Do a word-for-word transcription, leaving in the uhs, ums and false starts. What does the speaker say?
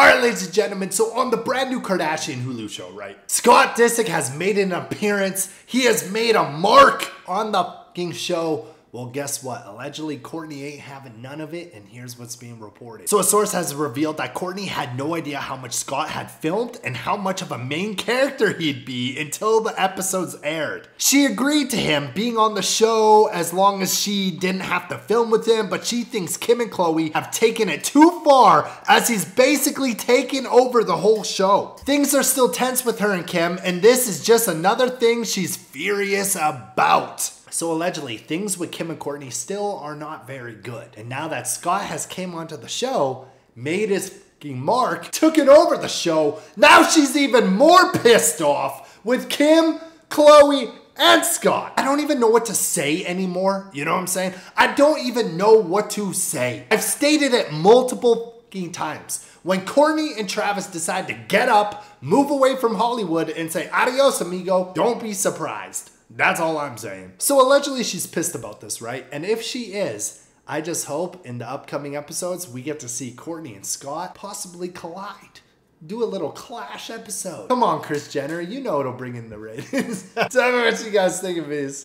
Alright, ladies and gentlemen, so on the brand new Kardashian Hulu show, right? Scott Disick has made an appearance. He has made a mark on the fucking show. Well, guess what? Allegedly, Kourtney ain't having none of it, and here's what's being reported. So a source has revealed that Kourtney had no idea how much Scott had filmed and how much of a main character he'd be until the episodes aired. She agreed to him being on the show as long as she didn't have to film with him, but she thinks Kim and Khloe have taken it too far as he's basically taken over the whole show. Things are still tense with her and Kim, and this is just another thing she's furious about. So allegedly, things with Kim and Kourtney still are not very good. And now that Scott has came onto the show, made his fucking mark, took it over the show, now she's even more pissed off with Kim, Khloe, and Scott. I don't even know what to say anymore. You know what I'm saying? I don't even know what to say. I've stated it multiple fucking times. When Kourtney and Travis decide to get up, move away from Hollywood, and say, adios, amigo, don't be surprised. That's all I'm saying. So allegedly she's pissed about this, right? And if she is, I just hope in the upcoming episodes we get to see Kourtney and Scott possibly collide. Do a little clash episode. Come on, Kris Jenner. You know it'll bring in the ratings. Tell me what you guys think of these.